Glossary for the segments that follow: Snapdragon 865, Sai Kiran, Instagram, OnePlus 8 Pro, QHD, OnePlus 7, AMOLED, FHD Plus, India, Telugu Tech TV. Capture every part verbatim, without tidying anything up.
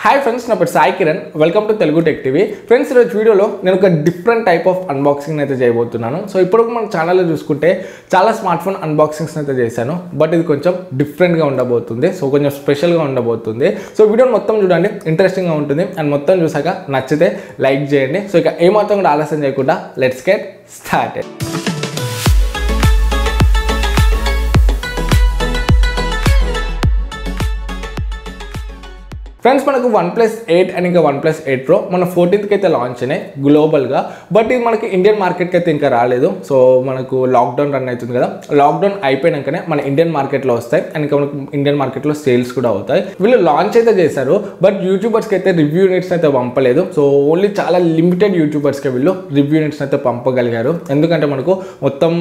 Hi friends, na pat Sai Kiran. Welcome to Telugu Tech T V. Friends, in this video lo nenu oka different type of unboxing naithe cheyabothunanu. So ippudu man channel lo chusukunte chaala smartphone unboxings naithe chesanu, but idi koncham different ga undabothunde. So koncham special ga undabothunde. So video mottham chudandi, interesting ga untundi and mottham chusaka nachithe like cheyandi. So ika em mathram kuda alasam cheyakunda let's get started. Friends, మనకు OnePlus eight and ఇంకా OnePlus eight Pro మన fourteenth కి అయితే launch అయినాయి global గా, but ఇది మనకి Indian market కి అయితే ఇంకా రాలేదు. సో మనకు లాక్ డౌన్ రన్ అవుతుంది కదా, లాక్ డౌన్ అయిపోయినాకనే మన ఇండియన్ మార్కెట్ లో వస్తాయి అండ్ ఇంకా మనకు ఇండియన్ మార్కెట్ లో సేల్స్ కూడా అవుతాయి. వీళ్ళు లాంచ్ అయితే చేశారు, బట్ యూట్యూబర్స్ కి అయితే రివ్యూ యూనిట్స్ అయితే పంపలేదు. సో ఓన్లీ చాలా లిమిటెడ్ యూట్యూబర్స్ కి వీళ్ళు రివ్యూ యూనిట్స్ అయితే పంపగలిగారు, ఎందుకంటే మనకు మొత్తం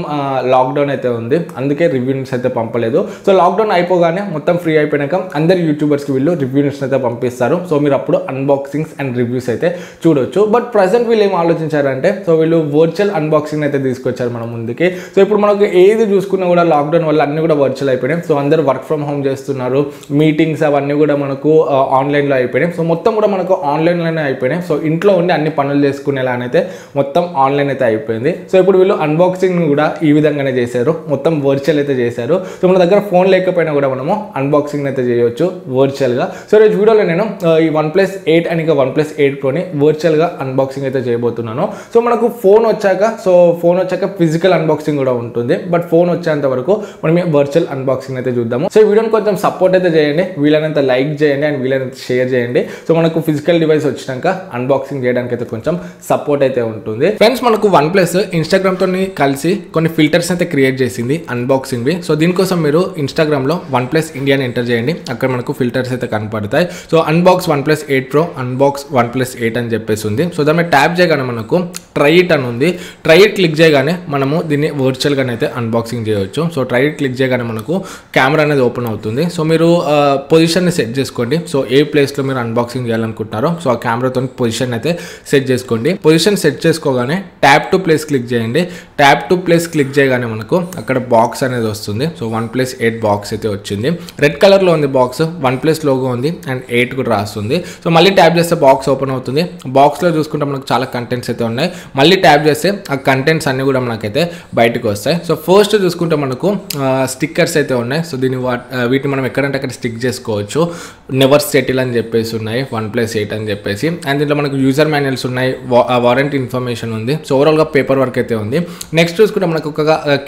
లాక్ డౌన్ అయితే ఉంది, అందుకే రివ్యూ యూనిట్స్ అయితే పంపలేదు. సో లాక్ డౌన్ అయిపోగానే మొత్తం ఫ్రీ అయిపోయినాక అందరు యూట్యూబర్స్ కి వీళ్ళు రివ్యూ యూనిట్స్ అయితే పంపిస్తారు. సో మీరు అప్పుడు అన్బాక్సింగ్స్ అండ్ రివ్యూస్ అయితే చూడొచ్చు. బట్ ప్రెసెంట్ వీళ్ళు ఏం ఆలోచించారంటే, సో వీళ్ళు వర్చువల్ అన్బాక్సింగ్ అయితే తీసుకొచ్చారు మన ముందుకి. సో ఇప్పుడు మనకు ఏది చూసుకున్నా కూడా లాక్డౌన్ వల్ల అన్ని కూడా వర్చువల్ అయిపోయినాయి. సో అందరు వర్క్ ఫ్రమ్ హోమ్ చేస్తున్నారు, మీటింగ్స్ అవన్నీ కూడా మనకు ఆన్లైన్లో అయిపోయినాయి. సో మొత్తం కూడా మనకు ఆన్లైన్లోనే అయిపోయినాయి. సో ఇంట్లో ఉండి అన్ని పనులు చేసుకునేలానైతే మొత్తం ఆన్లైన్ అయితే అయిపోయింది. సో ఇప్పుడు వీళ్ళు అన్బాక్సింగ్ కూడా ఈ విధంగానే చేశారు, మొత్తం వర్చువల్ అయితే చేశారు. సో మన దగ్గర ఫోన్ లేకపోయినా కూడా మనము అన్బాక్సింగ్ అయితే చేయొచ్చు వర్చువల్గా. సో రేపు వీడియో నేను ఈ OnePlus eight అని ఇంకా OnePlus eight Proని వర్చువల్ గా అన్బాక్సింగ్ అయితే చేయబోతున్నాను. సో మనకు ఫోన్ వచ్చాక సో ఫోన్ వచ్చాక ఫిజికల్ అన్బాక్సింగ్ కూడా ఉంటుంది, బట్ ఫోన్ వచ్చేంత వరకు మనం వర్చువల్ అన్బాక్సింగ్ అయితే చూద్దాము. సో ఈ వీడియోని కొంచెం సపోర్ట్ అయితే చేయండి, వీలైనంత లైక్ చేయండి అండ్ వీలైనంత షేర్ చేయండి. సో మనకు ఫిజికల్ డివైస్ వచ్చినాక అన్బాక్సింగ్ చేయడానికి అయితే కొంచెం సపోర్ట్ అయితే ఉంటుంది. ఫ్రెండ్స్, మనకు OnePlus ఇన్స్టాగ్రామ్ తోని కలిసి కొన్ని ఫిల్టర్స్ అయితే క్రియేట్ చేసింది అన్బాక్సింగ్ వి. సో దీనికోసం మీరు ఇన్స్టాగ్రామ్ లో OnePlus ఇండియాని ఎంటర్ చేయండి, అక్కడ మనకు ఫిల్టర్స్ అయితే కనపడతాయి. So unbox OnePlus eight Pro, unbox OnePlus eight అని చెప్పేసి ఉంది. సో దాని మీద ట్యాప్ చేయగానే మనకు ట్రై ఇట్ అని ఉంది. ట్రై ఇట్ క్లిక్ చేయగానే మనము దీన్ని వర్చువల్గానే అయితే అన్బాక్సింగ్ చేయవచ్చు. సో ట్రై ఇట్ క్లిక్ చేయగానే మనకు కెమెరా అనేది ఓపెన్ అవుతుంది. సో మీరు పొజిషన్ని సెట్ చేసుకోండి. సో ఏ ప్లేస్లో మీరు అన్బాక్సింగ్ చేయాలనుకుంటున్నారో సో ఆ కెమెరాతో పొజిషన్ అయితే సెట్ చేసుకోండి. పొజిషన్ సెట్ చేసుకోగానే ట్యాప్ టు ప్లేస్ క్లిక్ చేయండి. ట్యాప్ టు ప్లేస్ క్లిక్ చేయగానే మనకు అక్కడ బాక్స్ అనేది వస్తుంది. సో OnePlus eight బాక్స్ అయితే వచ్చింది, రెడ్ కలర్లో ఉంది బాక్స్, OnePlus లోగో ఉంది అండ్ ఎయిట్ కూడా రాస్తుంది. సో మళ్ళీ ట్యాప్ చేస్తే బాక్స్ ఓపెన్ అవుతుంది. బాక్స్లో చూసుకుంటే మనకు చాలా కంటెంట్స్ అయితే ఉన్నాయి. మళ్ళీ ట్యాప్ చేస్తే ఆ కంటెంట్స్ అన్నీ కూడా మనకైతే బయటకు వస్తాయి. సో ఫస్ట్ చూసుకుంటే మనకు స్టిక్కర్స్ అయితే ఉన్నాయి. సో దీన్ని వీటిని మనం ఎక్కడంటే అక్కడ స్టిక్ చేసుకోవచ్చు. నెవర్ సెటిల్ అని చెప్పేసి ఉన్నాయి OnePlus eight అని చెప్పేసి, అండ్ దీంట్లో మనకు యూజర్ మాన్యువల్స్ ఉన్నాయి, వారంటీ ఇన్ఫర్మేషన్ ఉంది. సో ఓవరాల్గా పేపర్ వర్క్ అయితే ఉంది. నెక్స్ట్ చూసుకుంటే మనకు ఒక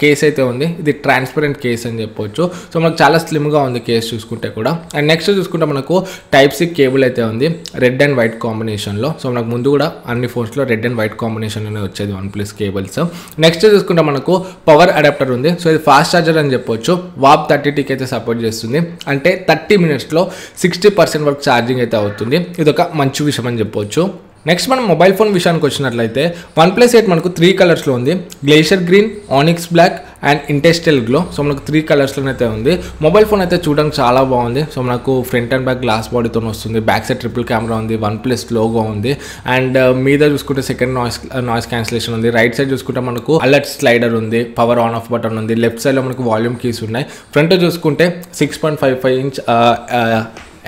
కేస్ అయితే ఉంది, ఇది ట్రాన్స్పరెంట్ కేస్ అని చెప్పొచ్చు. సో మనకు చాలా స్లిమ్గా ఉంది కేస్ చూసుకుంటే కూడా. అండ్ నెక్స్ట్ చూసుకుంటే మనకు టైప్ సి కేబుల్ అయితే ఉంది రెడ్ అండ్ వైట్ కాంబినేషన్లో. సో మనకు ముందు కూడా అన్ని ఫోన్స్లో రెడ్ అండ్ వైట్ కాంబినేషన్ అనేది వచ్చేది OnePlus కేబుల్స్. నెక్స్ట్ చూసుకుంటే మనకు పవర్ అడాప్టర్ ఉంది. సో ఇది ఫాస్ట్ ఛార్జర్ అని చెప్పొచ్చు, వాప్ థర్టీ టీకి అయితే సపోర్ట్ చేస్తుంది. అంటే థర్టీ మినిట్స్లో సిక్స్టీ పర్సెంట్ వరకు ఛార్జింగ్ అయితే అవుతుంది. ఇది ఒక మంచి విషయం అని చెప్పొచ్చు. నెక్స్ట్ మనం మొబైల్ ఫోన్ విషయానికి వచ్చినట్లయితే OnePlus eight మనకు త్రీ కలర్స్లో ఉంది, glacier green, onyx black and interstellar glow. So మనకు త్రీ కలర్స్లోనే అయితే ఉంది. మొబైల్ ఫోన్ అయితే చూడడానికి చాలా బాగుంది. సో మనకు ఫ్రంట్ అండ్ బ్యాక్ గ్లాస్ బాడీతో వస్తుంది, బ్యాక్ సైడ్ ట్రిపుల్ కెమెరా ఉంది, OnePlus లోగో ఉంది అండ్ మీద చూసుకుంటే సెకండ్ నాయిస్ నాయిస్ క్యాన్సిలేషన్ ఉంది. రైట్ సైడ్ చూసుకుంటే మనకు అలర్ట్ స్లైడర్ ఉంది, పవర్ ఆన్ ఆఫ్ బటన్ ఉంది. లెఫ్ట్ సైడ్లో మనకు వాల్యూమ్ కీస్ ఉన్నాయి. ఫ్రంట్ చూసుకుంటే six point five five inch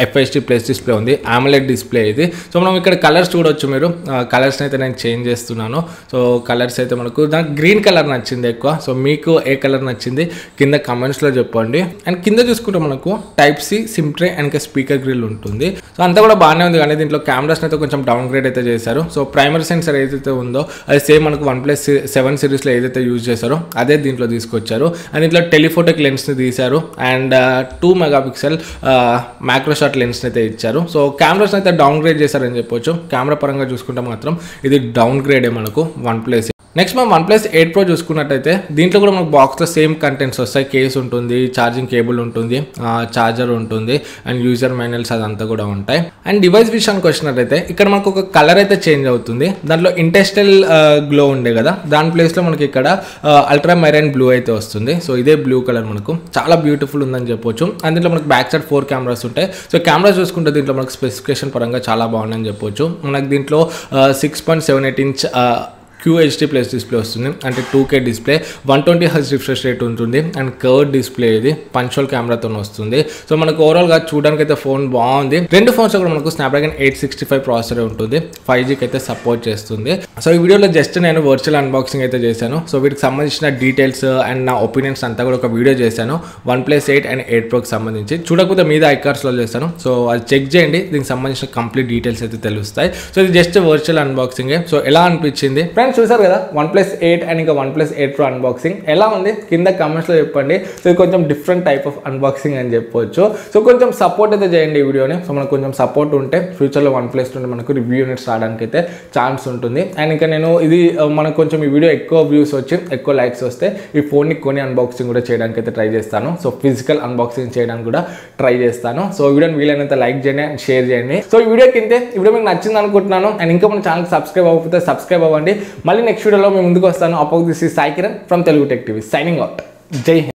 F H D Plus display ఉంది, AMOLED డిస్ప్లే ఇది. సో మనం ఇక్కడ కలర్స్ చూడొచ్చు, మీరు కలర్స్ని అయితే నేను చేంజ్ చేస్తున్నాను. సో కలర్స్ అయితే మనకు దానికి గ్రీన్ కలర్ నచ్చింది ఎక్కువ. సో మీకు ఏ కలర్ నచ్చింది కింద కమెంట్స్లో చెప్పండి. అండ్ కింద చూసుకుంటే మనకు type C, SIM tray and ఇంకా స్పీకర్ గ్రిల్ ఉంటుంది. సో అంతా కూడా బాగానే ఉంది, కానీ దీంట్లో కెమెరాస్ని అయితే కొంచెం డౌన్ గ్రేడ్ అయితే చేశారు. సో ప్రైమరీ సెన్సర్ ఏదైతే ఉందో అది సేమ్ మనకు OnePlus seven సిరీస్లో ఏదైతే యూజ్ చేశారో అదే దీంట్లో తీసుకొచ్చారు. అండ్ దీంట్లో టెలిఫోటోకి లెన్స్ని తీశారు and two megapixel macro shot లెన్స్ని అయితే ఇచ్చారు. సో కెమెరాస్ని అయితే డౌన్ గ్రేడ్ చేశారని చెప్పొచ్చు. కెమెరా పరంగా చూసుకుంటే మాత్రం ఇది డౌన్ గ్రేడే మనకు OnePlus. నెక్స్ట్ మనం OnePlus eight Pro చూసుకున్నట్టయితే దీంట్లో కూడా మనకు బాక్స్లో సేమ్ కంటెంట్స్ వస్తాయి. కేస్ ఉంటుంది, ఛార్జింగ్ కేబుల్ ఉంటుంది, ఛార్జర్ ఉంటుంది అండ్ యూజర్ మాన్యువల్స్ అదంతా కూడా ఉంటాయి. అండ్ డివైస్ విషయానికి వచ్చినట్టయితే ఇక్కడ మనకు ఒక కలర్ అయితే చేంజ్ అవుతుంది. దాంట్లో ఇంటెస్టెల్ గ్లో ఉండే కదా, దాని ప్లేస్లో మనకి ఇక్కడ అల్ట్రా మెరైన్ బ్లూ అయితే వస్తుంది. సో ఇదే బ్లూ కలర్ మనకు చాలా బ్యూటిఫుల్ ఉందని చెప్పొచ్చు. అండ్ దీంట్లో మనకు బ్యాక్ సైడ్ ఫోర్ కెమెరాస్ ఉంటాయి. సో కెమెరాస్ చూసుకుంటే దీంట్లో మనకు స్పెసిఫికేషన్ పరంగా చాలా బాగుందని చెప్పొచ్చు. మనకు దీంట్లో six point seven eight inch Q H D Plus display vastundi ante two K display one twenty hertz refresh rate untundi and curved display idi punch hole camera tho vastundi so manaku overall ga chudaniki aithe phone baagundi rendu phones lo manaku Snapdragon eight sixty-five processor untundi five G ki aithe support chestundi so ee video lo just nenu virtual unboxing aithe chesanu so vidiki sambandhinchina details and na opinions anta kuda oka video chesanu OnePlus eight and eight Pro ki sambandhinchi chudakapothe meeda icards lo chesanu so adi check cheyandi deeniki sambandhinchina complete details aithe telustayi so idi just virtual unboxing so ela anpichindi friends చూసారు కదా OnePlus eight and ఇంకా OnePlus eight Pro unboxing ఎలా ఉంది కింద comments లో చెప్పండి so ఇది కొంచెం డిఫరెంట్ టైప్ ఆఫ్ అన్బాక్సింగ్ అని చెప్పొచ్చు సో కొంచెం సపోర్ట్ అయితే చేయండి ఈ వీడియోని సో మనకు కొంచెం సపోర్ట్ ఉంటే ఫ్యూచర్ లో OnePlus నుండి మనకు రివ్యూ యూనిట్స్ రావడానికి అయితే ఛాన్స్ ఉంటుంది అండ్ ఇంకా నేను ఇది మనకు కొంచెం ఈ వీడియో ఎక్కువ వ్యూస్ వచ్చి ఎక్కువ లైక్స్ వస్తే ఈ ఫోన్ ని కొని అన్బాక్సింగ్ కూడా చేయడానికి అయితే ట్రై చేస్తాను సో ఫిజికల్ అన్బాక్సింగ్ చేయడానికి కూడా ట్రై చేస్తాను సో వీడియోని వీలైనంత లైక్ చేయండి అండ్ షేర్ చేయండి సో ఈ వీడియో కింద ఈ వీడియో మీకు నచ్చింది అనుకుంటున్నాను అండ్ ఇంకా మన ఛానల్ సబ్స్క్రైబ్ అవ్వకపోతే సబ్స్క్రైబ్ అవ్వండి. Mali next video lo memu munduku vastanu. Appo this is Sai Kiran from Telugu Tech T V signing out. Jai Hind.